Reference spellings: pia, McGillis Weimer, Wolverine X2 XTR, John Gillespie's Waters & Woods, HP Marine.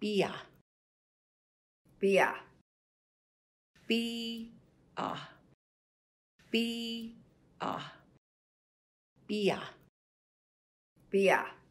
Pia. Pia. Pia. Pia. Pia. Pia.